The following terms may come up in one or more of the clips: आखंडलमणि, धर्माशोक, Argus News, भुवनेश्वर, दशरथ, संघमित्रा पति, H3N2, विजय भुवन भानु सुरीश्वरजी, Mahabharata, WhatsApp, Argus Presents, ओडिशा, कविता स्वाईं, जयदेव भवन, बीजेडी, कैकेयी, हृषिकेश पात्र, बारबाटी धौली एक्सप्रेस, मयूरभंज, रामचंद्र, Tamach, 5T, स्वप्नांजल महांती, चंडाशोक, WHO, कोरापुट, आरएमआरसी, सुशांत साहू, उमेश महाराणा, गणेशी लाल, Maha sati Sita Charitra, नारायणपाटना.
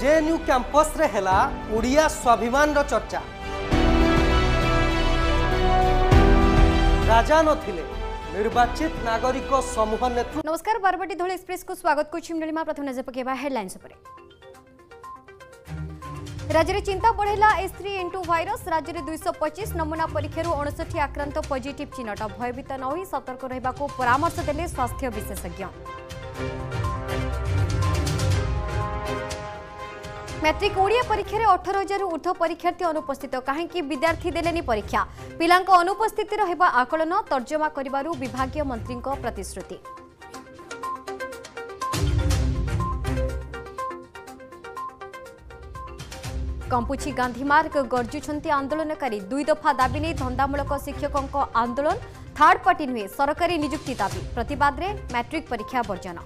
JNU campus रे हला ओडिया स्वाभिमान रो चर्चा। राजा नथिले निर्वाचित नागरिक समूह नेतृत्व। नमस्कार, बारबाटी धौली एक्सप्रेस को स्वागत करछि। निलिमा प्रथम नजर पकेबा हेडलाइंस उपरे। राज्य रे चिंता बढ़ेला H3N2 वायरस। राज्य रे 225 नमूना परीक्षा रो 59 आक्रांत पॉजिटिव चिन्हट। भयभीत न होई सतर्क रहबा को परामर्श देले स्वास्थ्य विशेषज्ञ। मैट्रिक ओडिया परीक्षा 18,000 ऊर्ध्व परीक्षार्थी अनुपस्थित। कहीं विद्यार्थी देलेनी परीक्षा। पिलांको अनुपस्थिति रहबा आकलन तर्जमा करिबारू विभागीय मंत्री प्रतिश्रुति। कंपुची गांधीमार्ग गर्जुंट आंदोलनकारी। दुई दफा दाबी नहीं धंदामूलक शिक्षकों आंदोलन। थर्ड पार्टी नुहे सरकारी नियुक्ति दाबी। प्रतिवाद रे मैट्रिक परीक्षा बर्जन।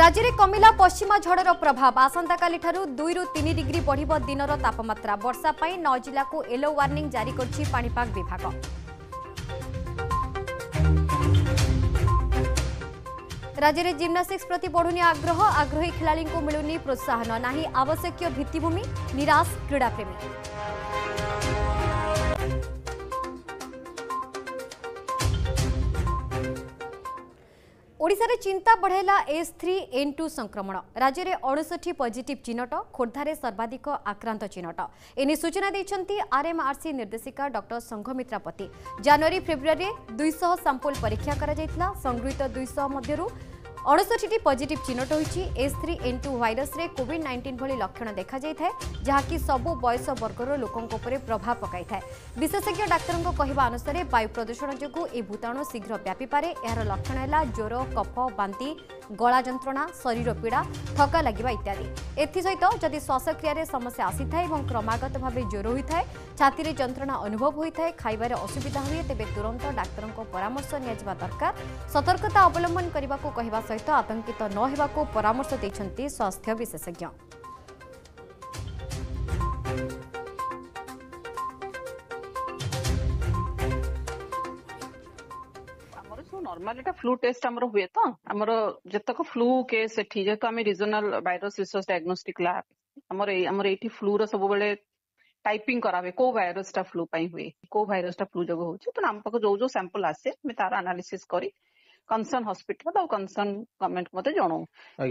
राज्य में कमिला पश्चिमा झड़र प्रभाव। आसंता काली ठारू 2 ରୁ 3 डिग्री बढ़िबो दिनर तापमात्रा। वर्षा पाई 9 जिला को येलो वार्निंग जारी करछि पाणीपाग विभाग। राज्य में जिम्नास्टिक्स प्रति बढ़ुनी आग्रह। आग्रही खिलाड़ी को मिलुनी प्रोत्साहन। नाही आवश्यक भित्तिभूमि। निराश क्रीड़ाप्रेमी। ओडिशा रे चिंता बढ़ेला H3N2 संक्रमण। राज्य रे 59 पॉजिटिव चिन्हट। खोर्धा रे सर्वाधिक आक्रांत चिन्हट। एने सूचना दैछंती आरएमआरसी निर्देशिका डॉक्टर संघमित्रा पति। जनवरी फेब्रुआरी 200 सैंपल परीक्षा करा जायतला। संगृहीत 200 मध्यरु 59 पॉजिटिव चिन्हट होईची। H3N2 वायरस रे कोविड-19 भली लक्षण देखा जायथाय, जहाकी सबो बयस वर्गर लोकंक उपरे प्रभाव पकाई थाय। विशेषज्ञ डाक्टरंक कहिबा अनुसार वायु प्रदूषण जोगु ए भूताणु शीघ्र व्यापी पारे। एहार लक्षण हैला ज्वर, कफ, बांती, गला जंत्रणा, शरीर पीड़ा, थका लागिबा इत्यादि। एथि सहित जदि श्वासक्रिया रे समस्या आसी थाय एवं क्रमागत भाबे ज्वर होई थाय, छाती रे जंत्रणा अनुभव होई थाय, खाइबारे असुविधा होई, तेबे तुरंत डाक्टरंक परामर्श निया जबा दरकार। सतर्कता अवलंबन करिबा को कहिबा सहित आतंकित न हेबा को परामर्श दैछंती स्वास्थ्य विशेषज्ञ। नॉर्मल फ्लू टेस्ट हुए तो आमर जतक फ्लू केस जेहेतु आम regional virus research diagnostic lab ये फ्लू सब बेले टाइपिंग करावे को वायरस टा फ्लू पाई हुए को वायरस टा फ्लू जगह होचे तो आम पाक जो जो सैंपल आसे तार एनालिसिस करी कंसर्न हॉस्पिटल और कंसर्न गवर्नमेंट मत जनाऊँ।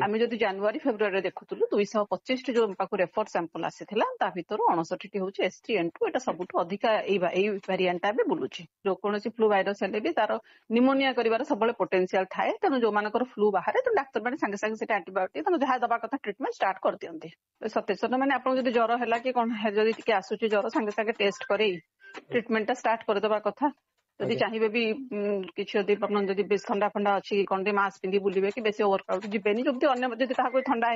आम जो जनवरी फेब्रुआरी देखुलु 225 जो रेफर सैंपल आसी भर 59 टी हूँ H3N2। एटा सबु अधिका वेरिएंट आम बुलूची। जो कौन फ्लू वायरस हेल्ले भी तार निमोनिया कर सब पोटेनसीआल थाए। तेणु जो फ्लू बाहर तो डाक्तर मैंने सांगे सांगे एंटीबायोटिक जहाँ दवा कथा ट्रिटमेंट स्टार्ट कर दिखते सचेतन। मैंने आपड़ी ज्वर है कि कौन जब टी आस ज्वर सांगे सांगे टेस्ट करे ट्रिटमेंट स्टार्ट करदे कथा। जदि चाहिए भी किसी जब बेस थंडा फंडा अच्छी कौन मास्क पिंधि बुलबे कि बेस वर्कआउट जीवन जब ठंडा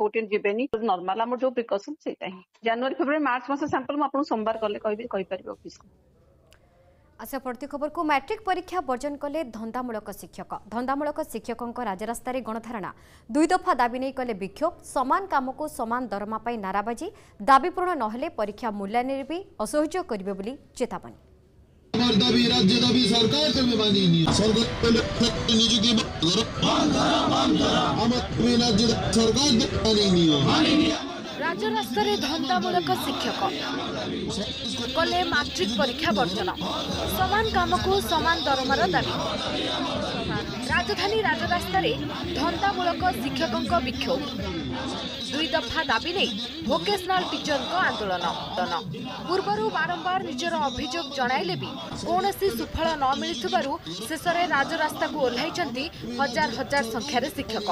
होती जीवन नॉर्मल आम जो प्रिकसन से जनवरी फेब्रुआरी मार्च मस सैंपल मुझे सोमवार कले कहीपर ऑफिस को। आशा प्रति खबर को मैट्रिक परीक्षा बर्जन कले धंदामूलक शिक्षक। धंदामूलक शिक्षकों राजरास्तार गणधारणा। दुई दफा दाबी नहीं कले विक्षोभ। समान काम को समान दरमा पाई नाराबाजी। दाबी पूर्ण नहले परीक्षा मूल्यायन भी असह्य करेंगे चेतावनी। दाबी राज्य दाबी सरकार कभी मानी नहीं। सरकार नियुक्ति राज्य सरकार मानी नहीं। राज्य रास्तार धंदामूलक शिक्षक कले मैट्रिक परीक्षा बर्जन। समान काम को समान दरमार दाबी। राजधानी राजरास्तार धंदामूलक शिक्षकों विक्षोभ। दुई दफा दाबी नहीं भोकेशनाल टीचर आंदोलन। पूर्व बारंबार निजर अभियोग जणाइले भी कौन सुफल न मिलू शेषर राजरास्ता को ओह्ल हजार हजार संख्यार शिक्षक।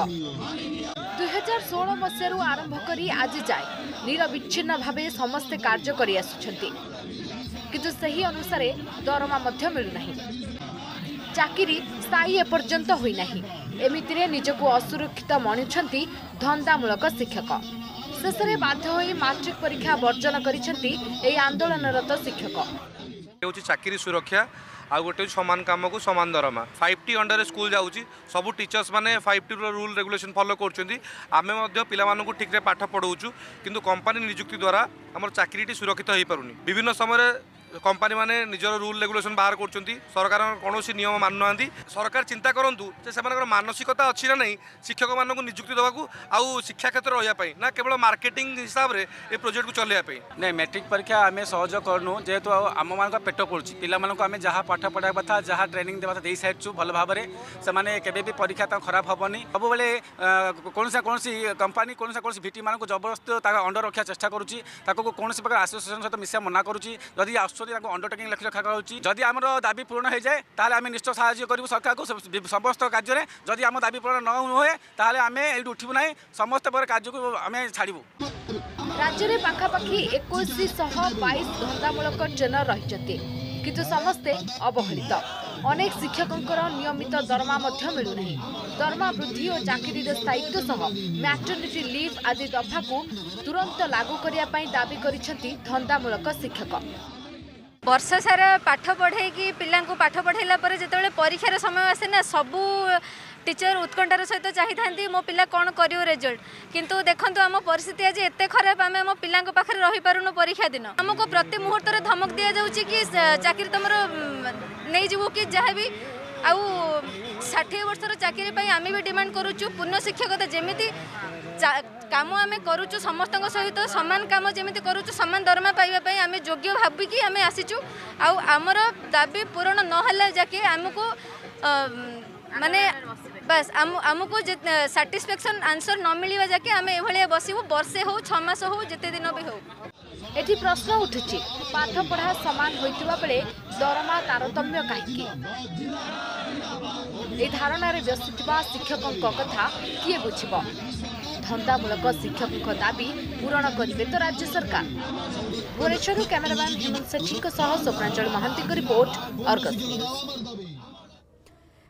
2016 मसीह आरंभ कर आज जाए निरविच्छिन्न भाव समस्ते कार्य करसार दरमा मिलूना। चाकरी स्थायी एपर्यंत होना। एमितिरे निजको असुरक्षित मणुंट धंदामूलक शिक्षक। शेषे बाध्य होई मैट्रिक परीक्षा बर्जन करिसेंती एई आंदोलनरत शिक्षक। हेउची चाकरी सुरक्षा आ गोटे समान काम को समान दरमा। 5T अंडर स्कूल जाउची सब टीचर्स माने 5T रूल रेगुलेशन फॉलो करचुंती। आमे मध्य पिला मानकु ठीक रे पाठ पढौचु किंतु कंपनी नियुक्ति द्वारा हमर चाकरीटी सुरक्षित होई परुनी। विभिन्न समय कंपनी मैंने निजर रूल रेगुलेशन बाहर कर सरकार कौन नियम मानु ना सरकार चिंता करूँ से मानसिकता अच्छी ना नहीं शिक्षक मानक निजुक्ति देवाकू आउ शिक्षा क्षेत्र रही ना केवल मार्केटिंग हिसाब से ये प्रोजेक्ट को चलने ना मैट्रिक परीक्षा आम सहज करूँ जेहेतु आम मान पेट पड़ू पाँच आम जहाँ पाठ पढ़ा कथा जहाँ ट्रेनिंग देवा कई सारी भल भाव से केबी परीक्षा खराब हेनी सब बेले कौन सा कौन कंपानी कौन सा कौन भिटी मानक जबरदस्त अंडर रखा चेष्टा करुँची कौन प्रकार आसोसीएसन सहित मिसा मना करुँची जदि आसुँच अंडरटेकिंग लक्ष्य रखा जदि आम दाबी पूरण हो जाए ताले आम निश्चय साहाय्य करूँ सरकार को समस्त कार्य में जदि आम दाबी पूरण न हुए ताले आम एठू उठबू ना समस्त प्रकार कार्य को आम छाड़बू। राज्य में पखापाखि 2122 धंदामूलक ट्रेनर रही किंतु समस्ते अवहेलित अनेक शिक्षकों नियमित दरमा मिलूना दरमा वृद्धि और चाकरी स्थायित्व सह मैटरनिटी लीव आदि दफा को तुरंत लागू करने दाबी करिसेंति धंदामूलक शिक्षक। वर्ष सारा पाठ पढ़े कि पिला पाठ पढ़ेला जिते परीक्षार समय आसे ना सबू टीचर उत्कंठार सहित चाही था मो पिला कौन कर रिजल्ट किंतु देखो आम परिस्थिति आज एत खराब आम आम पिला पाखे रही पारुनु परीक्षा दिन आमको प्रति मुहूर्त धमक दि जाऊँगी कि चाकरी तुम नहीं जीव कि जहाँ भी आउ 60 वर्षर चाकरी आम भी डिमांड करूचु पूर्ण शिक्षकता जमी काम आम करूचु समस्त सहित सामान काम जमी करूचु सामान दरमा पाइबापी आम योग्य भाविकी आम आसीचु आमर दाबी पूरण ना जाके आमको माने बस आमको सैटिस्फैक्शन आंसर न मिलवा जाके आम ए बसबू बर्षे हो 6 मास हो जिते दिन भी हो। एठी प्रश्न उठुची पाठ पढ़ा सामान होता बेले दरमा तारतम्य कहीं धारणारे व्यस्त शिक्षकों कथा किए बुझब धंदामूलक शिक्षक दाबी पूरण करे तो राज्य सरकार। भुवनेश्वर कैमेरामैन हेमंत सेठी स्वप्नांजल महांती की रिपोर्ट अर्गस न्यूज।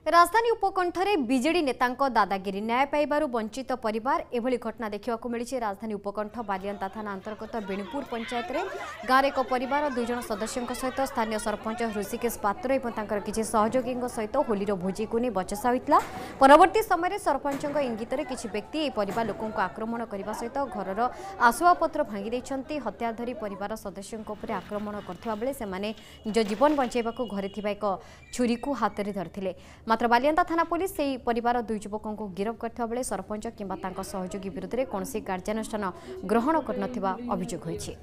राजधानी उपकंठरे बीजेडी नेतांको दादागिरी न्याय पाइबारु वंचित परिवार एभली घटना देखा मिली। राजधानी उपकंठ बालियंता थाना अंतर्गत बेणुपुर पंचायत रे गाँव एक परिवार दुई जन सदस्यों सहित स्थानीय सरपंच हृषिकेश पात्र और किसी सहयोगी सहित होली भोजी को नहीं बचसा होता। परवर्त समय सरपंच इंगित में किसी व्यक्ति परिवार लोकों आक्रमण करने सहित घर आसुआपत्र भांगी देते हत्या धरी परिवार सदस्यों आक्रमण करता बेले से निज जीवन बचाइवा घरे एक छुरी को हाथ में धरते मात्र बालियंता थाना पुलिस से परिवार दुई युवकों को गिरफ्त करता बेले सरपंच किंबा सहयोगी विरुद्ध में कौन कार्यानुष्ठान ग्रहण करनथिबा अभियोग होइछि।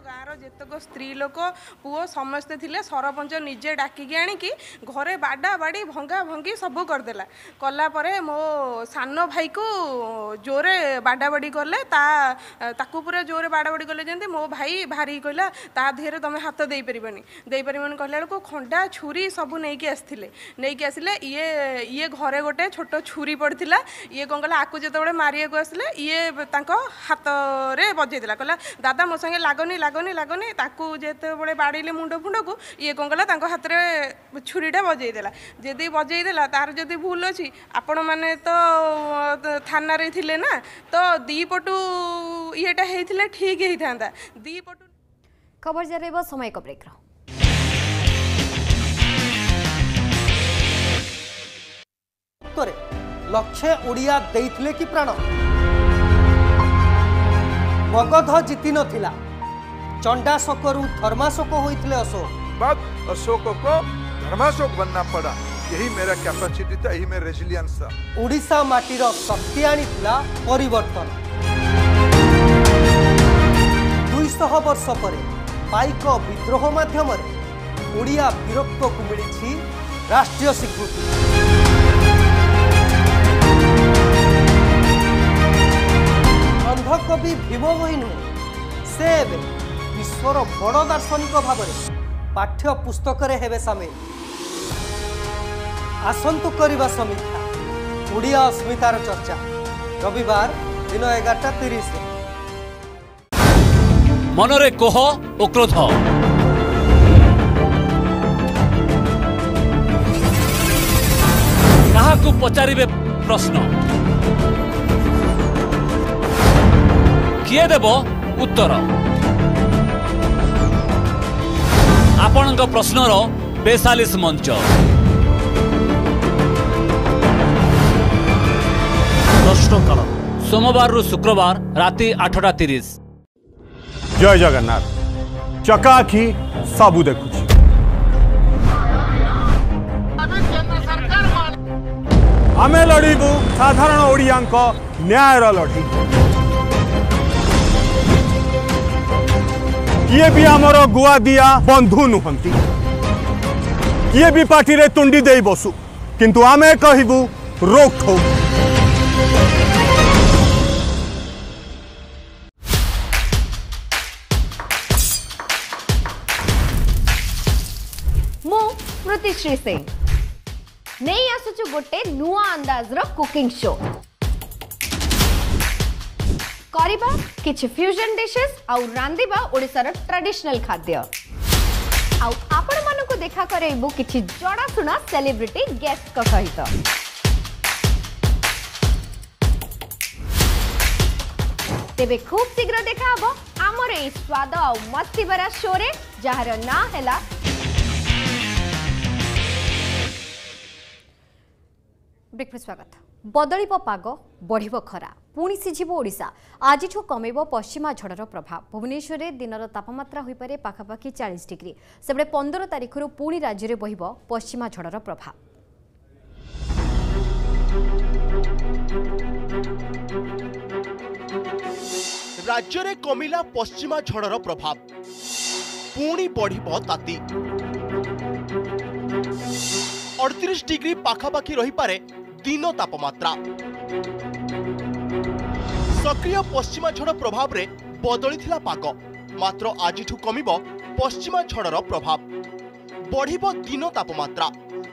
गाँव रतक स्त्री लोक पुओ समस्ते थे सरपंच निजे डाकिकी आणिकी घरे बाड़ा बाड़ी भंगा भंगी सब करदेला कलापर मो सान भाई को जोरे बाड़ा बाड़ी कले पूरा जोरे बाड़ा बाड़ी कले जमी मो भाई भारी कहला ता देहर तुम हाथ दे पारानी कहला बेलू खंडा छुरी सब नहीं आसिले ये घरे गोटे छोट छुरी पड़ी ये कौन कला आपको जो मारे आसला ये हाथ में बजेला कहला दादा मो संगे लागनी लागनी लागनी जोबले बाड़े मुंड फुंड को ये कौन कला हाथ में छुरीटा बजेदेला जदि बजेदेला तार जदि भूल अच्छी आपण मैंने तो थाना रे थिले ना तो दीपटू येटा होता ठीक होता दीपटू। खबर जारी समय को ब्रेक रहा। लक्ष्य ओडिया देइथिले कि प्राण मगध जीति नथिला चंडाशोकरू धर्माशोक होइथिले अशोक बाद अशोक को धर्माशोक बनना पड़ा। यही मेरा कैपेसिटी था यही मेरा रेजिलियंस था। ओडिशा माटीर शक्ति आनीथिला परिवर्तन 200 वर्ष परे पाइक विद्रोह माध्यम रे ओडिया वीरत्व को मिली राष्ट्रीय स्वीकृति। अंधकवि भीम ही नुहे से विश्वर बड़ दार्शनिक भाव पाठ्य पुस्तक हेबे सामिल। आसंतु करिबा समीक्षा ओडिया अस्मितार चर्चा रविवार दिन 11:30। मनरे कोह ओ क्रोध काहाकु पचारिबे प्रश्न किए देव उत्तर आपण प्रश्नर 42 मंच प्रश्नकाल सोमवार रु शुक्रवार राति 8:30। जय जगन्नाथ। चकाखी सबू देखुची। आमे लड़ू साधारण ओडिया न्यायर लड़ी। ये भी आमर गुआ दिया बंधु नुहंती, ये भी पार्टी रे तुंडी दे बसु, किंतु आमे कहबू रोकथो। मो प्रतिश्री सिंह नहीं आसुचु गोटे नुआ अंदाज रो कुकिंग शो करिबा किछ फ्यूजन डिशेस आउ रांदिबा ओडिसा रो ट्रेडिशनल खाद्य आउ आपण मानको देखा करेबो किछ जडा सुना सेलिब्रिटी गेस्ट को सहित। तेबे खूब शीघ्र देखा हबो हमर ए स्वाद आउ मस्ती भरा शो रे, जहार ना हैला ब्रेक में स्वागत। बदलिबो पागो, बढ़िबो खरा, पुणी सिझिबो ओडिशा। आज कमेबो पश्चिमा झड़र प्रभाव। भुवनेश्वर रे दिनर तापमात्रा होई पारे पाखापाखि 40 डिग्री। सेबडे 15 तारीख रु पुणी राज्य रे बहिबो पश्चिमा झड़र प्रभाव। राज्य रे कमिला पश्चिमा झड़र प्रभाव, पुणी बढ़िबो ताती। 38 डिग्री पाखापाखि रही पारे दिन तापमात्रा। सक्रिय पश्चिमा झड़ प्रभाव रे बदली थिला पाग, मात्र आज कमिबो पश्चिमा झड़र प्रभाव, बढ़िबो दिन तापमात्रा।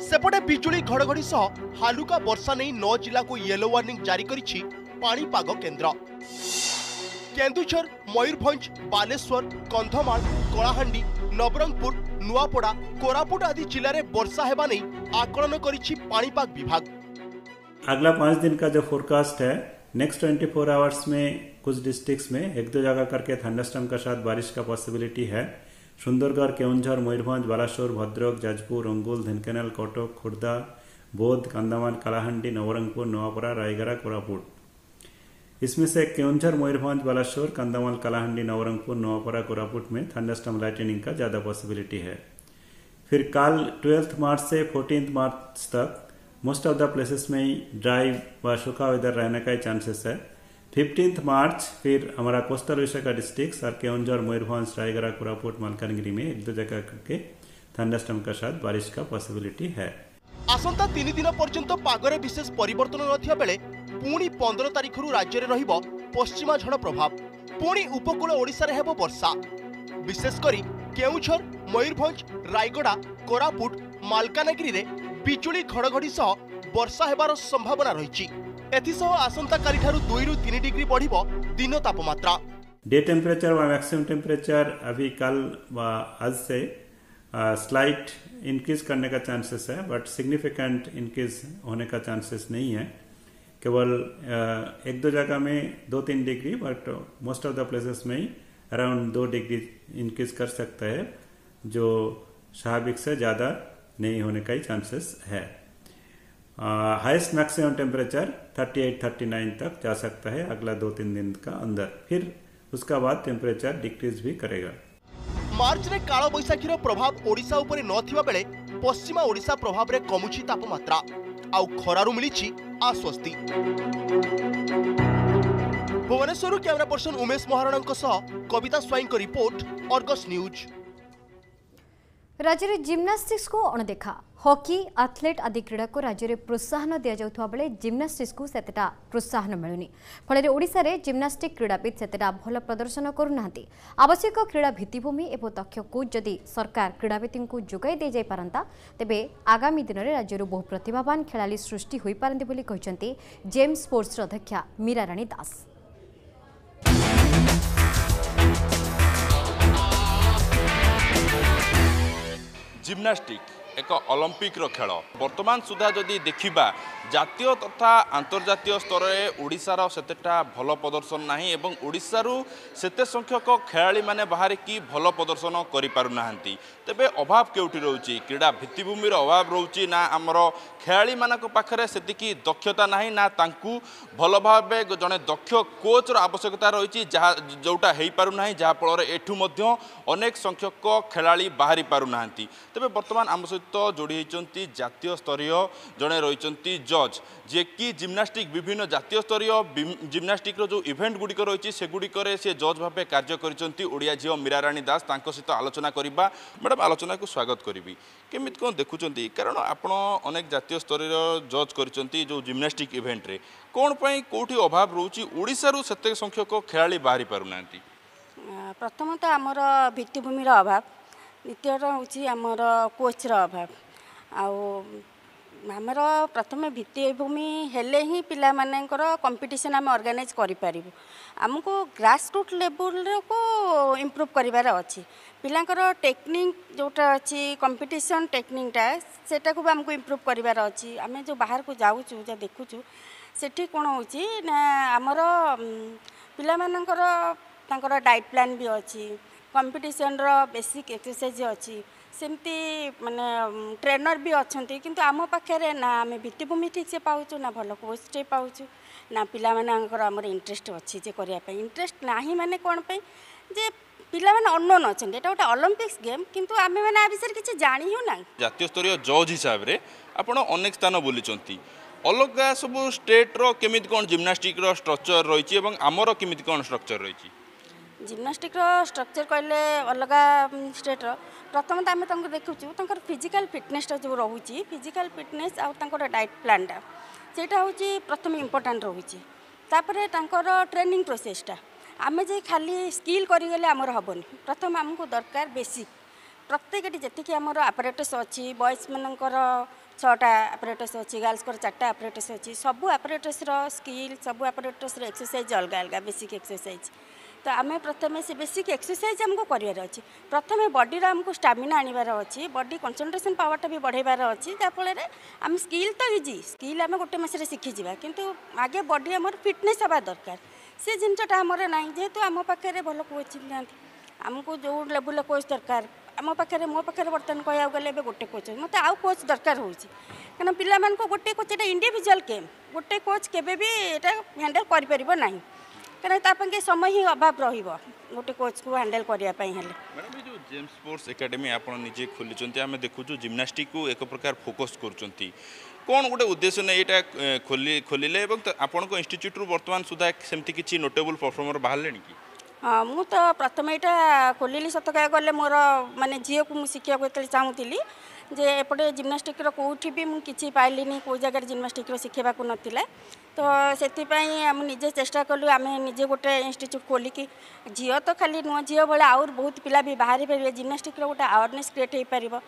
सेपटे बिजुली घड़घड़ी सह हालुका वर्षा नहीं 9 जिला को येलो वार्निंग जारी करिछि पाणीपाग केंद्र। केन्दुझर, मयूरभंज, बालेश्वर, कंधमाल, कलाहांडी, नवरंगपुर, नुआपड़ा, कोरापुट आदि जिले में वर्षा हेबा नहीं आकलन करिछि पाणीपाग विभाग। अगला 5 दिन का जो फोरकास्ट है, नेक्स्ट 24 आवर्स में कुछ डिस्ट्रिक्ट्स में 1-2 जगह करके थंडरस्टॉर्म के साथ बारिश का पॉसिबिलिटी है। सुंदरगढ़, केउंझर, मयूरभंज, बालासोर, भद्रक, जाजपुर, अंगुल, ढेंकानाल, कटक, खुर्दा, बौद्ध, कंधमाल, कालाहांडी, नवरंगपुर, नवापड़ा, रायगढ़, कोरापुट। इसमें से केउंझर, मयूरभंज, बालासोर, कंधमाल, कालाहांडी, नवरंगपुर, नवापड़ा, कोरापुट में थंडरस्टॉर्म लाइटनिंग का ज़्यादा पॉसिबिलिटी है। फिर कल 12 मार्च से 14 मार्च तक मोस्ट ऑफ द प्लेसेस में ही ड्राई व सूखा वेदर रहने का ही चांसेस है। 15 मार्च फिर हमारा कोस्टल ओडिशा का डिस्ट्रिक्ट्स और केउंझर, मयूरभंज, रायगढ़, कोरापुट, मालकानगिरी में 1-2 जगह करके थंडरस्टॉर्म के साथ बारिश का पॉसिबिलिटी है। आसंता 3 दिन पर्यंत पागरे विशेष परिवर्तन नथिया बेले पुणी 15 तारीख रु राज्य रे रहिबो पश्चिमा झड़ प्रभाव। पुणी उपकूल ओडिशा रे हेबो वर्षा, विशेष करी केउंझर, मयूरभंज, रायगढ़, कोरापुट, मालकानगिरी रे बिजुली घड़घड़ी सह वर्षा हेबार संभावना रही। आसंता काली 2-3 डिग्री बढ़िबो दिन तापमात्रा। डे टेम्परेचर व मैक्सिमम टेम्परेचर अभी कल व आज से स्लाइट इंक्रीज करने का चांसेस है, बट सिग्निफिकेंट इंक्रीज होने का चांसेस नहीं है। केवल 1-2 जगह में 2-3 degree, but most of the places में ही अराउंड 2 डिग्री इंक्रीज कर सकता है, जो स्वाभाविक से ज़्यादा नहीं होने का ही चांसेस है। हाईएस्ट मैक्सिमम टेम्परेचर 38-39 तक जा सकता है अगला 2-3 दिन का अंदर, फिर उसका बाद टेम्परेचर डिक्रीज भी करेगा। मार्च रे काला बैसाखीर प्रभाव ओडिशा उपरे नथिबा बेले पश्चिमा ओडिशा प्रभाव रे कमुची तापमात्रा आउ खरारु मिलिछि आश्वस्ति। भुवनेश्वर कैमरा पर्सन उमेश महाराणा सह कविता स्वाईं को रिपोर्ट, आर्गस न्यूज। राज्य में जिम्नास्टिक्स को अणदेखा। हॉकी, आथलेट आदि क्रीड़ा को राज्य में प्रोत्साहन दि जाउथवा बेले जिम्नास्टिक्स को सेतेटा प्रोत्साहन मिलुनी। फलरे ओडिसा रे जिम्नास्टिक क्रीड़ाविद सेतेटा भल प्रदर्शन करू नाहंती। आवश्यक क्रीड़ा भित्तिभूमि एवं तथ्य को जदि सरकार क्रीड़ाविद को जोगाई दे जाय पारंता, तेबे आगामी दिन में राज्य बहु प्रतिभावान खेलाड़ी सृष्टि होई पारंती बोली कहिसेंती जेम्स स्पोर्ट्स अध्यक्षा मीरा रानी दास। जिम्नास्टिक एक ओलंपिक खेल वर्तमान सुधा जदि देखा जातीय तथा अंतर्जातीय स्तर में ओडिशार सेतेटा भल प्रदर्शन नाही एवं ओडिशारू सेते संख्यक खेलाड़ी माने बाहर की भल प्रदर्शन करिपारुनाहांती तेबे अभाव केउटी रहउची क्रीडा भित्तिभूमिर अभाव रहउची ना आमर खेलाड़ी मानक पाखरे सेतिकी दक्षता नाही ना तांकू भल भाबे जने दक्ष कोच रो आवश्यकता रहिची जहा जोटा हेई पारु नाही जहा फल रे एठु मध्य अनेक संख्यक खेलाड़ी बाहरी पारुनाहांती तेबे वर्तमान आम सहित जोड़ी होइचंती जातीय स्तरीय जने रहिचंती जज जे कि जिम्नास्टिक विभिन्न जातीय स्तरीय जिम्नास्टिक जो इवेंट गुड़िक रही से गुड़िक सी जज भाव कार्य करिया झील मीरा राणी दास सहित आलोचना करवा। मैडम आलोचना को स्वागत करी केमी कौन देखुं कारण आपत जातीय स्तर जज कर जो जिम्नास्टिक इवेंट रे कौन कौटी अभाव रोचे ओडिशारू से संख्यक खेलाड़ी बाहरी पारना प्रथम तो आमर भित्तिभूमि अभाव द्वितीय हूँ आमर कोचर अभाव आ आमर प्रथम भित्तिभूमि हेले ही पिला मानकर कंपिटिशन आम ऑर्गेनाइज कर आमको ग्रासरूट लेवल को इम्प्रूव करार अच्छी पिलांकर टेक्निक जोटा अच्छी कंपिटिशन टेक्निकटा सेटा को आमको इम्प्रूव करार अच्छी आम जो बाहर को जाऊँ जो देखुचु सेठी कौन होना आमर पिला मानकर डाइट प्लान भी अच्छी कंपिटिशन रो बेसिक एक्सरसाइज अच्छी सेमती माने ट्रेनर भी अच्छा किंतु आम पाखे ना आम भित्तिभूमि ठीक से पाचु ना भल कोच पाचु ना पिला आमर इंटरेस्ट अच्छी जे करने इंटरेस्ट ना मैंने कौन पे जे पिला माने अननोन अच्छा यहाँ गोटे ओलंपिक्स गेम किंतु आम मैंने आ विषय किसी जाणी ना जातीय स्तर जज हिसाब से आपने स्थान बुली अलग सब स्टेट रो केमी कौन जिम्नास्टिक रो स्ट्रक्चर रही आमर केमी कौन स्ट्रक्चर रही जिम्नास्टिक स्ट्रक्चर कहले अलग स्टेट्र प्रथम तो आम देखुचु तर फिजिकल फिटनेस जो रोचे फिजिकल फिटनेस आउर डाइट प्लानटा सेटा हूँ प्रथम इम्पोर्टाट रोचे तापर तर ट्रेनिंग प्रोसेसटा आम जे खाली स्किल करगले आमर हेनी प्रथम आमको दरकार बेसिक प्रत्येक जीक आमर आपरेटस अच्छी बॉयज मानकर छटा आपरेटस अच्छी गर्ल्स को चार्टा आपरेटस अच्छी सबू आपरेटस स्किल सबू आपरेटस एक्सरसाइज अलग अलग बेसिक एक्सरसाइज तो आम प्रथम से बेसिक एक्सरसाइज आमको करार अच्छे प्रथम बॉडी आमको स्टामिना आनबार अच्छी बॉडी कंसंट्रेशन पावरटा भी बढ़ेबार अच्छी जहाँफल आम स्किल तो इजी स्किल आम गोटे मसरे शिखिजा किंतु आगे बॉडी आमर फिटनेस हवा दरकार से जिनटा आमर ना जेहेतु आम पाखे भल कोच ना आमको जो लेवल कोच दरकार आम पाखे मो पाखे बर्तमान कह गले गोटे कोच मत आउ कोच दरकार होची कहना पिला मान को गोटे कोच एटा इंडिविजुअल गेम गोटे कोच केबे भी एटा हैंडल करि परिबो नाही कहना तापंगे समय ही अभाव रहिबो गोटे कोच को हैंडल करिया पई हेले। मैडम जो जेम्स स्पोर्ट्स एकेडमी आपण निजे खोली चंती आमे देखु जो जिम्नास्टिक को एक प्रकार फोकस करचंती कोन गोटे उद्देश्य ने एटा खोली खोलिले एवं आपण को इंस्टिट्यूट रु वर्तमान सुधा सेमति किछि नोटेबल परफॉर्मर बाहरले नेकी। हाँ मु तो प्रथम यहाँ खोल सत कह गले मोर माने झील को शिखा चाहूली जे एपटे जिम्नास्टिक कोठी भी मुझे पाइलिनी कौ जगार जिम्नास्टिक शिखेबा को नाला तो से निजे चेष्टा कलु आम निजे गोटे इंस्टिट्यूट खोलिकी झील तो खाली नुह झील भाई आउर बहुत पिला भी बाहरी पारे जिम्नास्टिक गोटे अवेयरनेस क्रिएट हो पार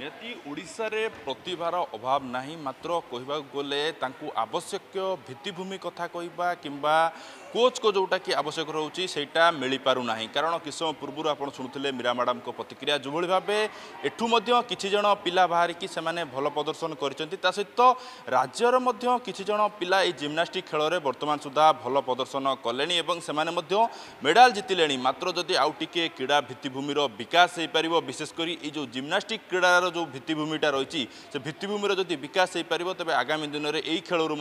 निति ओडिशा रे प्रतिभार अभाव नाही मात्र कहिबा गले तांकू आवश्यक भित्तिभूमि कथा कहवा किंबा कोच को जोटा कि आवश्यक रोचे सेटा मिल पारना कारण किस समय पूर्व आप शुणुते मीरा मैडम को प्रतिक्रिया जो भाव एठू किछि जन पिला बाहर की से भल प्रदर्शन करा सहित राज्यर किछि जन पिला जिम्नास्टिक खेल में वर्तमान सुधा भल प्रदर्शन कले से मेडाल जितिले मात्र जदि आउ टिके क्रीड़ा भित्तिभूमि विकास हो पार विशेषकर ये जो जिम्नास्टिक क्रीडार जो भित्तिभूमिटा रही से भित्तिभूमि जदि विकास हो पार तेज आगामी दिन में यही खेलू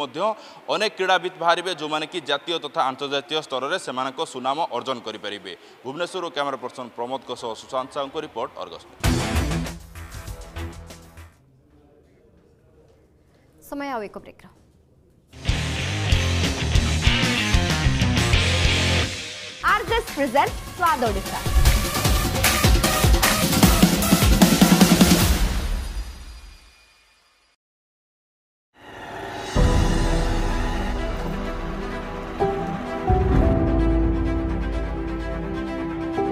अनेक क्रीड़ावित बाहर जो मैंने कि जातीय तथा अंतर्जातीय स्तर में सेमानको सुनाम अर्जन करिपारिबे। भुवनेश्वर कैमरा पर्सन प्रमोद को सह सुशांत साहू को रिपोर्ट अर्गस न्यूज। समय आउ एको ब्रेक। आर्गस प्रेजेंट स्वाद ओडिशा।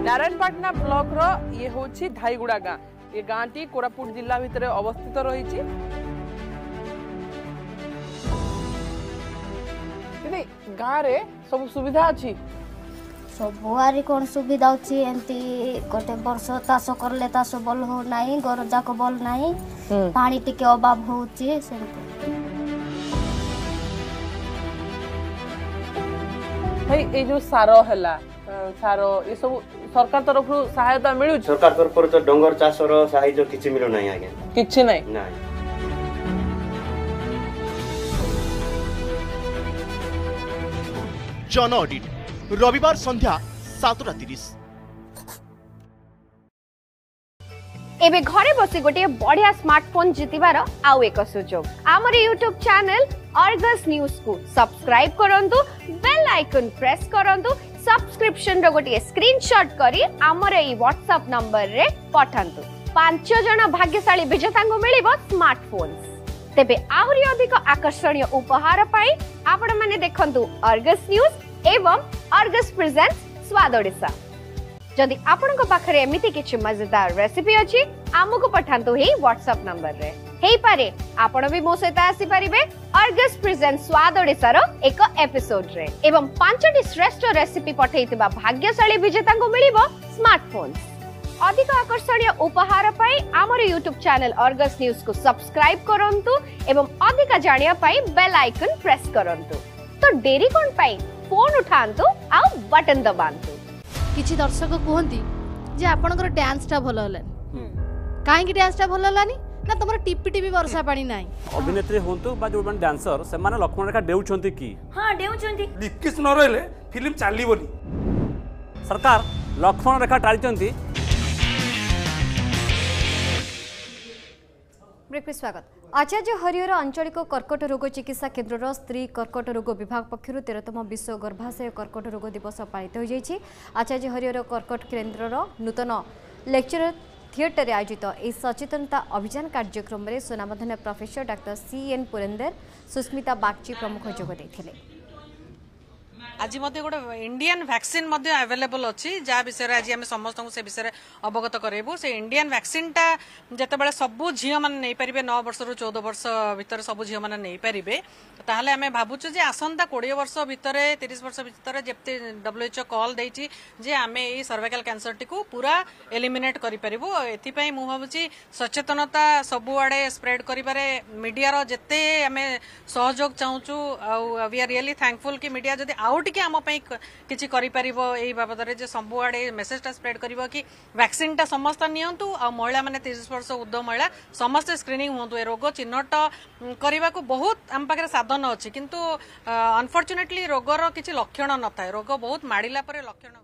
नारायणपाटना ब्लॉक रो ये होची धाईगुड़ा गाँव ये गाँटी कोरापुट जिला भितर अवस्थित रही गाँव रे सब सुविधा अच्छी सबुआरी कौन सुविधा अच्छी एमती गोटे वर्ष तास करले तास बल हो नाही घर जाक बल नाही पानी टिके अभाव होउचे सेमते भाई ए जो सारो हला सारो ए सब सरकार तरफ सहायता मिलु सरकार तरफ तो डंगर चाष रो सहायता किछि मिलो नाही आगे किछि नाही नाही जन ऑडिट रविवार संध्या 7:30 एबे घरे बसी गोटे बढ़िया स्मार्टफोन जितिबार आउ एक सुजोग आमर YouTube चैनल Argus News को सब्सक्राइब करंतु बेल आइकन प्रेस करंतु सब्सक्रिप्शन रो गोटे स्क्रीनशॉट करी आमर ए WhatsApp नंबर रे पठांतु 5 जण भाग्यशाली विजेता को मिलिबो स्मार्टफोन्स तेबे आउरी अधिक आकर्षणीय उपहार पाई आपण माने देखंतु Argus News एवं Argus Presents स्वाद ओडिसा जदि आपनक पाखरे एमिति किछि मजेदार रेसिपी अछि आमुको पठांतु हे WhatsApp नंबर रे हेई पारे आपण भी मो सहित आसी परिबे Argus Presents स्वाद ओडिसा रो एक एपिसोड रे एवं पांचटी श्रेष्ठ रेसिपी पठेइतबा भाग्यशाली विजेता को मिलिबो स्मार्टफोन्स अधिक आकर्षणीय उपहार पाई आमर YouTube चैनल Argus News को सब्सक्राइब करंतु एवं अधिक जानिया पाई बेल आइकन प्रेस करंतु तो देरी कोन पाई फोन उठांतु आ बटन दबांतु किसी दर्शक कहती जे आपणकर डांसटा भल हलानी काहेकि डांसटा भल हलानी ना तमरा टिपि टिपि वर्षा पानी नाही अभिनेत्री होंतु बा जो बन डांसर से माने लक्ष्मण रेखा देउ छंती की हां देउ छंती लिपकिस न रहले फिल्म चालली बोली सरकार लक्ष्मण रेखा टाली छंती ब्रेक पे स्वागत आचार्य हरिहर आंचलिक कर्कट रोग चिकित्सा केन्द्र स्त्री कर्कट रोग विभाग पक्षर 13तम विश्व गर्भाशय कर्कट रोग दिवस पालित हो जाएगी। आचार्य हरिहर कर्कट केन्द्र नूतन लेक्चर थिएटर आयोजित यह सचेतनता अभियान कार्यक्रम में सोनामधन्य professor doctor CN Purender Susmita Bagchi प्रमुख जोग देते। आज गोटे इंडियन वैक्सीन अवेलेबल अच्छी जहाँ विषय आज आम समस्त से विषय अवगत करेबू से इंडियन वैक्सीन टा जितेबाला सबू झील मैंने नहीं पारे 9 वर्ष रु 14 वर्ष भर सबू झील मैंने नहीं पारे ताहले आम भावुचु जे आसंता 20 वर्ष भितर 30 वर्ष भितर जबते WHO कॉल देछि जे आम ये सर्वाइकल कैंसर टी पूरा एलिमिनेट करूँ एपाई मु भावुची सचेतनता सबुआड़े स्प्रेड कर मीडिया जिते आम सहयोग चाहूँ आउ वी आर रियली थैंकफुल कि मीडिया जब आउट कि आम किसी बाबद सबुआड़े मेसेजटा स्प्रेड कर कि वैक्सीन टा समस्त नियंतु आ महिला मैंने 30 वर्ष उर्ध्व महिला समस्ते स्क्रीनिंग हूँ ए रोग चिन्हट करने को बहुत आम पाखे साधन अच्छी किंतु अनफर्चुनेटली रोगर किसी लक्षण न था रोग बहुत माड़िला पर लक्षण।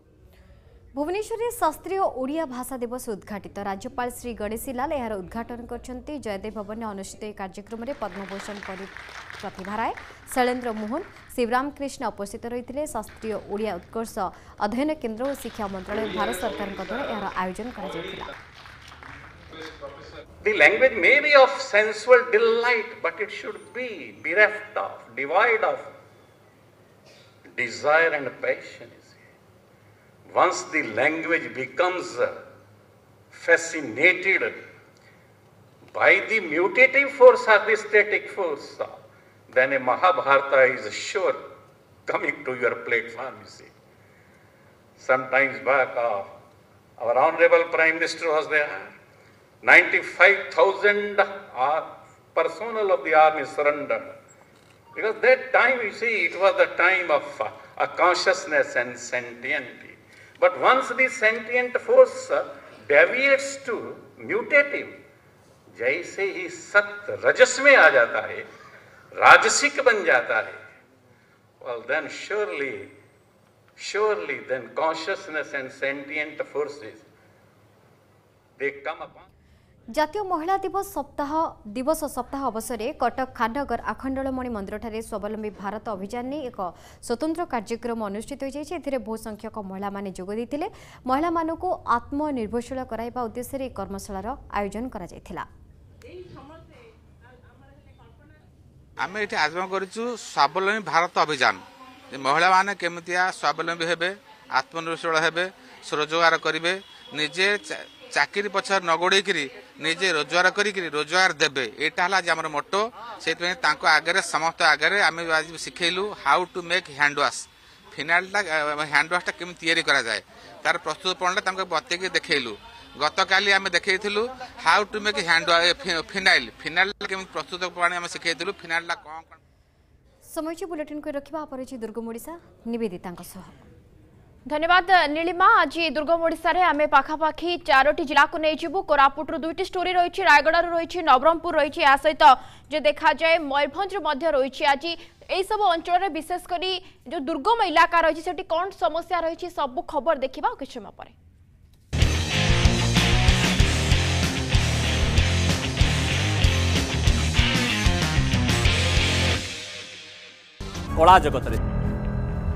भुवनेश्वर में शास्त्रीय ओडिया भाषा दिवस उद्घाटित राज्यपाल श्री गणेशी लाल यार उद्घाटन करते। जयदेव भवन में अनुष्ठित कार्यक्रम में पद्मभूषण प्रतिभा राय शैलेन्द्र मोहन शिवराम कृष्ण उपस्थित रही। शास्त्रीय ओडिया उत्कर्ष अध्ययन केन्द्र और शिक्षा मंत्रालय भारत सरकार द्वारा यार आयोजन कर। Once the language becomes fascinated by the mutative force or the static force, then a Mahabharata is sure coming to your platform, you see. Sometimes back, our Honorable Prime Minister was there. 95,000 personnel of the army surrendered. Because that time, you see, it was the time of a consciousness and sentience. But once the sentient force deviates to mutative, जैसे ही सत्य रजस में आ जाता है, राजसिक बन जाता है, well then surely then consciousness and sentient forces they come upon. जातीय महिला दिवस सप्ताह अवसर में कटक खांडगर आखंडलमणि मंदिर ठारे स्वावलंबी भारत अभियान ने एक स्वतंत्र कार्यक्रम अनुष्ठित होती। बहु संख्यक महिला माने जोगदी थिले। महिला मानकु आत्मनिर्भरशील कराइबा उद्देश्य रे कर्मशालार आयोजन करा जायथिला। आमे एठी आयोजन करचु स्वावलंबी भारत अभियान महिला माने केमतिया स्वावलंबी हेबे आत्मनिर्भरशील हेबे स्वरोजगार करिवे निजे चाकरी पछर नगोड़े निजे रोजगार करी रोजगार देवे यहाँ है आज आम मोटो से आगे समस्त आगे आम आज शिखेलु how to make handwash phenyl handwash केमी या तार प्रस्तुत प्रणाली बतेक देखलु गतकाली आम देखू how to make hand phenyl phenyl प्रस्तुत प्रणाली शिखल फिनाइल कौन समय बुलेटिन को रखा पर दुर्गम ओडिशा निवेदिता धन्यवाद नीलिमा। आज दुर्गम ओडिशा आम पाखापाखि चारोटी जिला को नहीं जीवु कोरापुटू दुईटी स्टोरी रही रायगड़ रही नवरंगपुर रही या सहित जो देखा जाए मयूरभंज रही आज यही सब अंचल विशेषकर जो दुर्गम इलाका रही से कौन समस्या रही सबू खबर देखा कि समय पर कला जगत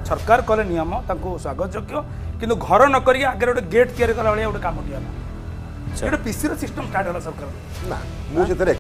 सरकार कले नियम स्वागत योग्य किंतु घर न कर आगे गोटे गेट या कम दिया ना पीसी सिस्टम स्टार्ट है सरकार ना मुझे